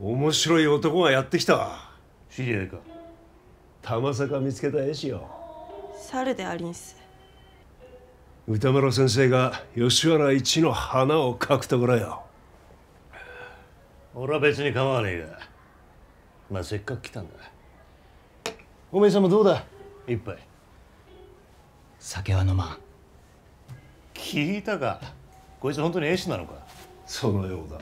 面白い男がやってきた。知り合いか？玉坂見つけた絵師よ。猿でありんす。歌丸先生が吉原一の花を描くところよ。俺は別に構わねえが、まあせっかく来たんだ。おめえさんもどうだ、一杯。酒は飲まん。聞いたか、こいつ本当に絵師なのか？そのようだ。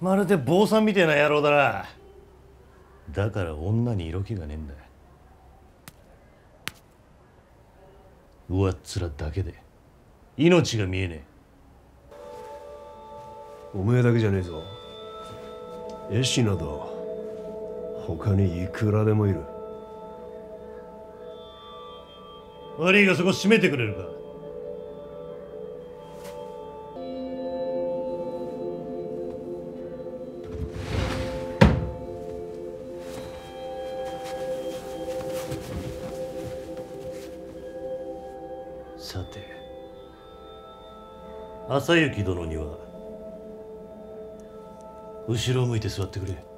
まるで坊さんみてえな野郎だな。だから女に色気がねえんだ。上っ面だけで命が見えねえ。お前だけじゃねえぞ。絵師など他にいくらでもいる。悪いがそこ閉めてくれるか。さて、朝行殿には後ろを向いて座ってくれ。